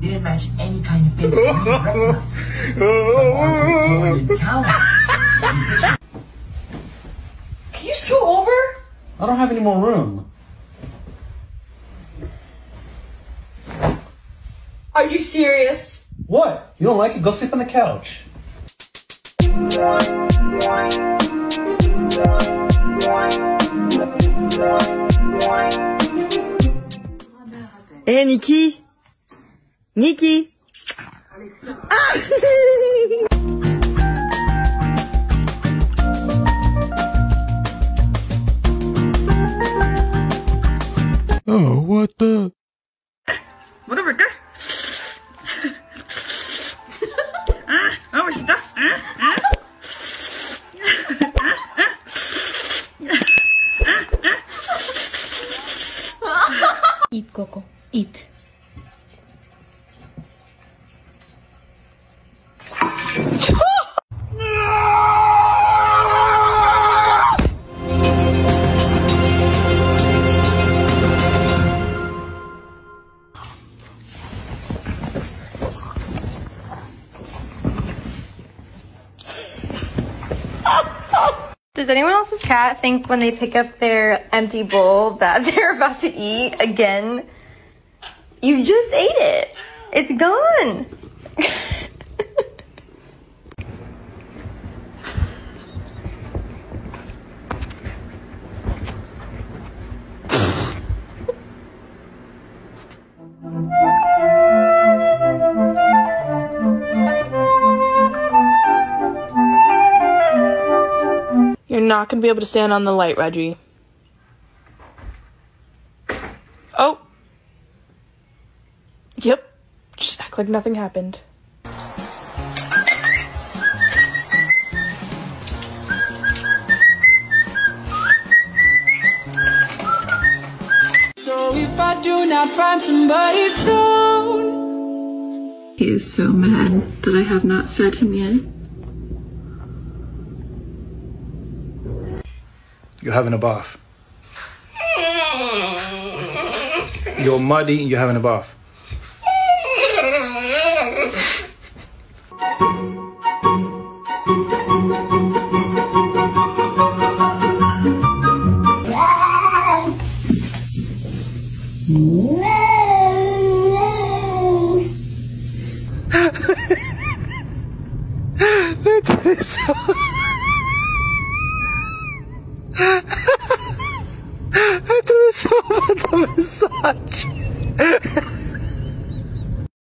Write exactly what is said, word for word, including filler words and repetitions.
didn't match any kind of face. Can you scoot over? I don't have any more room. Are you serious? What? You don't like it? Go sleep on the couch. Hey, Nikki. Nikki. Ah! Oh, what the? Whatever, girl. Ah, oh, what's that? Ah, ah. Eat, Coco. Eat. Does anyone else's cat think when they pick up their empty bowl that they're about to eat again? You just ate it. It's gone. Not gonna be able to stand on the light, Reggie. Oh. Yep. Just act like nothing happened. So if I do not find somebody soon. He is so mad that I have not fed him yet. You're having a bath. You're muddy, you're having a bath.